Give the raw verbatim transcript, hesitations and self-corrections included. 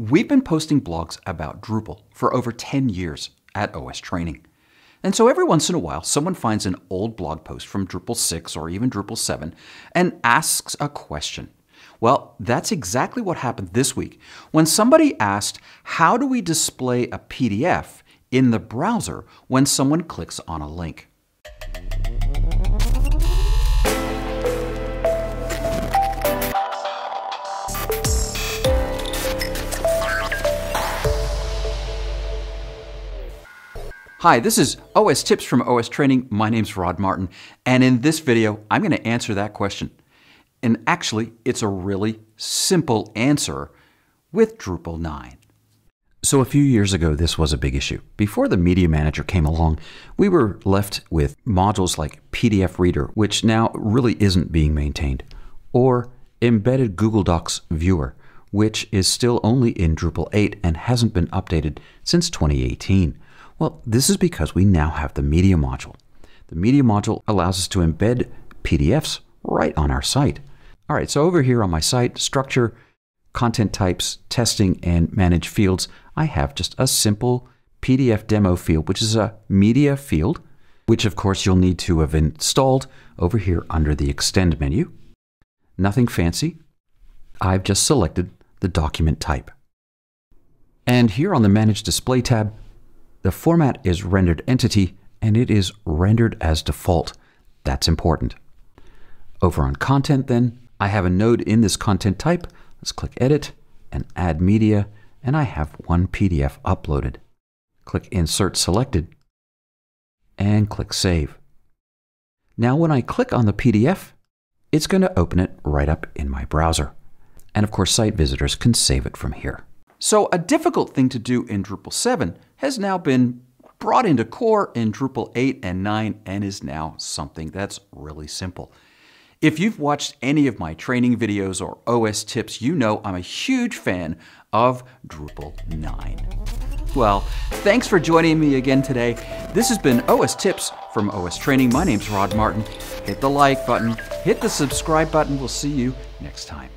We've been posting blogs about Drupal for over ten years at O S Training. And so every once in a while, someone finds an old blog post from Drupal six or even Drupal seven and asks a question. Well, that's exactly what happened this week when somebody asked, how do we display a P D F in the browser when someone clicks on a link? Hi, this is O S Tips from O S Training. My name's Rod Martin, and in this video, I'm going to answer that question. And actually, it's a really simple answer with Drupal nine. So a few years ago, this was a big issue. Before the Media Manager came along, we were left with modules like P D F Reader, which now really isn't being maintained, or Embedded Google Docs Viewer, which is still only in Drupal eight and hasn't been updated since twenty eighteen. Well, this is because we now have the Media module. The Media module allows us to embed P D Fs right on our site. All right, so over here on my site, structure, content types, testing, and manage fields, I have just a simple P D F demo field, which is a media field, which of course you'll need to have installed over here under the extend menu. Nothing fancy. I've just selected the document type. And here on the Manage Display tab, the format is rendered entity, and it is rendered as default. That's important. Over on content then, I have a node in this content type. Let's click Edit and Add Media, and I have one P D F uploaded. Click Insert Selected, and click Save. Now when I click on the P D F, it's going to open it right up in my browser. And of course, site visitors can save it from here. So a difficult thing to do in Drupal seven has now been brought into core in Drupal eight and nine and is now something that's really simple. If you've watched any of my training videos or O S tips, you know I'm a huge fan of Drupal nine. Well, thanks for joining me again today. This has been O S Tips from O S Training. My name's Rod Martin. Hit the like button, hit the subscribe button. We'll see you next time.